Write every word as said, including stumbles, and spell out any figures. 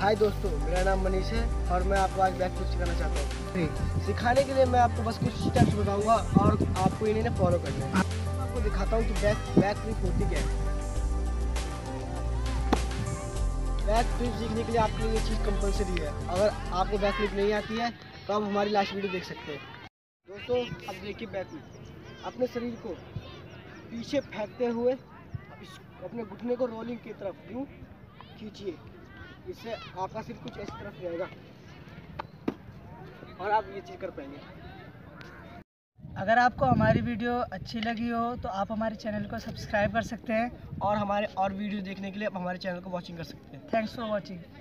हाय दोस्तों, मेरा नाम मनीष है और मैं आपको आज बैक कुछ सिखाना चाहता हूँ। सिखाने के लिए मैं आपको बस कुछ स्टेप्स बताऊँगा और आपको इन्हें फॉलो करना है। आपको दिखाता हूँ कि बैक बैक फ्लिप होती क्या है। बैक फ्लिप सीखने के लिए आपके लिए ये चीज़ कंपलसरी है। अगर आपको बैक फ्लिप नहीं आती है तो आप हमारी लास्ट वीडियो देख सकते हैं। दोस्तों, अब देखिए बैक फ्लिप। अपने शरीर को पीछे फेंकते हुए अपने घुटने को रोलिंग की तरफ यूँ खींचिए। इससे आपका सिर्फ कुछ इस तरफ रहेगा और आप ये चीज़ कर पाएंगे। अगर आपको हमारी वीडियो अच्छी लगी हो तो आप हमारे चैनल को सब्सक्राइब कर सकते हैं और हमारे और वीडियो देखने के लिए आप हमारे चैनल को वॉचिंग कर सकते हैं। Thanks for watching.